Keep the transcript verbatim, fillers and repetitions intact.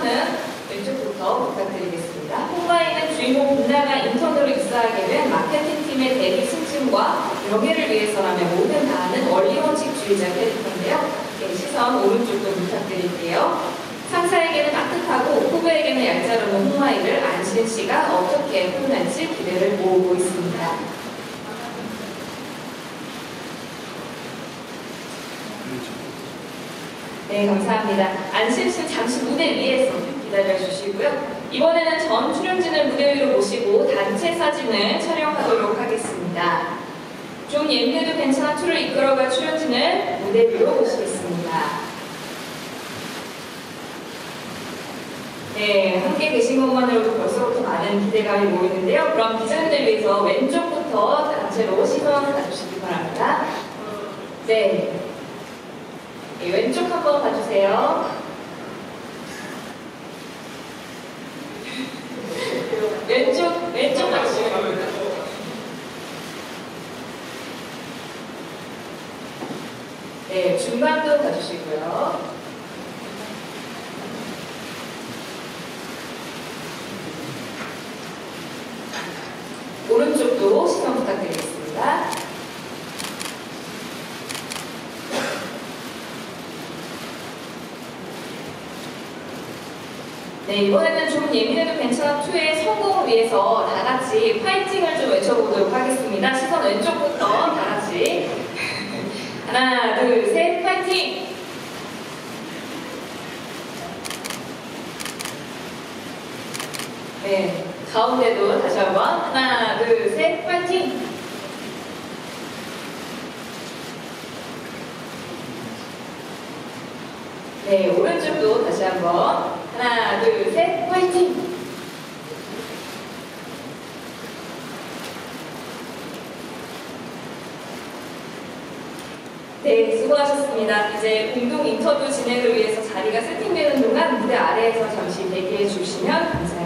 설명은 왼쪽부터 부탁드리겠습니다. 홈화이는 주인공 빛나가 인턴으로 입사하게 된 마케팅팀의 대기 승진과 명예를 위해서라며 모든 다하는 원리원칙주의자 캐릭터인데요. 네, 시선 오른쪽도 부탁드릴게요. 상사에게는 따뜻하고 후배에게는 얄짤없는 홈화이를 안신 씨가 어떻게 표현할지 기대를 모으고 있습니다. 네, 감사합니다. 안신 씨 잠시 무대 위에서 기다려주시고요. 이번에는 전 출연진을 무대 위로 모시고 단체 사진을 촬영하도록 하겠습니다. 좀 예민해도 괜찮아 투를 이끌어갈 출연진을 무대 위로 모시겠습니다. 네, 함께 계신 것만으로도 벌써부터 많은 기대감이 모이는데요. 그럼 기자님들 위해서 왼쪽부터 단체로 시선 가주시기 바랍니다. 네, 네 왼쪽 한번 봐주세요. 왼쪽, 왼쪽 봐주시기 바랍니다. 네, 중간도 봐주시고요. 오른쪽도 시선 부탁드리겠습니다. 네, 이번에는 좀 예민해도 괜찮아 투의 성공을 위해서 다 같이 파이팅을 좀 외쳐보도록 하겠습니다. 시선 왼쪽부터 다 같이 하나, 둘, 셋, 파이팅! 네. 가운데도 다시 한번 하나, 둘, 셋, 파이팅! 네, 오른쪽도 다시 한번 하나, 둘, 셋, 파이팅! 네, 수고하셨습니다. 이제 공동 인터뷰 진행을 위해서 자리가 세팅되는 동안 무대 아래에서 잠시 대기해 주시면 감사합니다.